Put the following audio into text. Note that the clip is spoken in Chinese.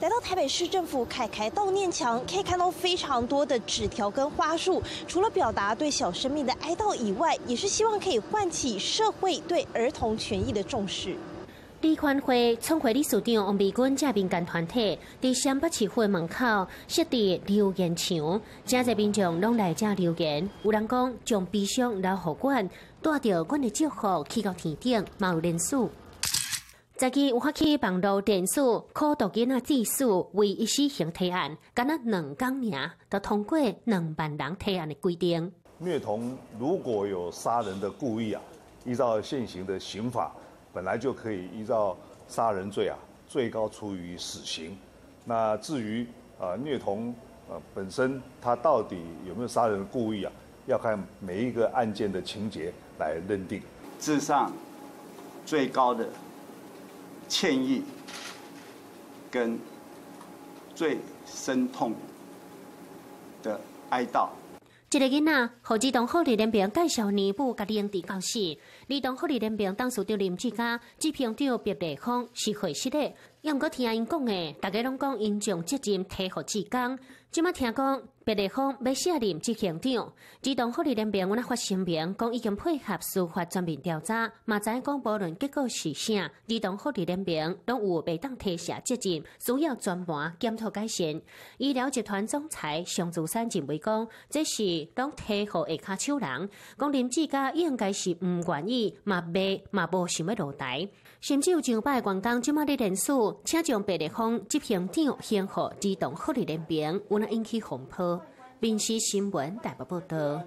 来到台北市政府凯凯悼念墙，可以看到非常多的纸条跟花束，除了表达对小生命的哀悼以外，也是希望可以唤起社会对儿童权益的重视。 李宽辉创会理事长王美君这民间团体在双北市会门口设置留言墙，真侪民众拢来遮留言。有人讲将悲伤留互阮，带着阮的祝福去到天顶，嘛有人数。昨日有发起网络电视考读囡仔知识为一死刑提案，敢若2天尔，就通过2万人提案的规定。虐童如果有杀人的故意啊，依照现行的刑法。 本来就可以依照杀人罪啊，最高处以死刑。那至于虐童本身，它到底有没有杀人故意啊？要看每一个案件的情节来认定。致上最高的歉意跟最深痛的哀悼。 一个囡仔，何志同福利联盟介绍年母甲领地教室。儿童福利联盟董事长林志嘉批评着别地方是会失的，也毋过听因讲的，大家拢讲因将责任推予志刚。即摆听讲别地方要卸任执行长，儿童福利联盟阮发声明讲已经配合司法全面调查，嘛知影讲无论结果是啥，儿童福利联盟拢有袂当推卸责任，需要全盘检讨改善。医疗集团总裁尚祖山认为讲，这是。 拢提互下骹手人，讲林志嘉应该是唔愿意，嘛袂嘛无想要落台，甚至有上摆员工即卖咧连署，请将白日方执行长先互自动福利联盟，有哪引起风波？民视新闻台北报道。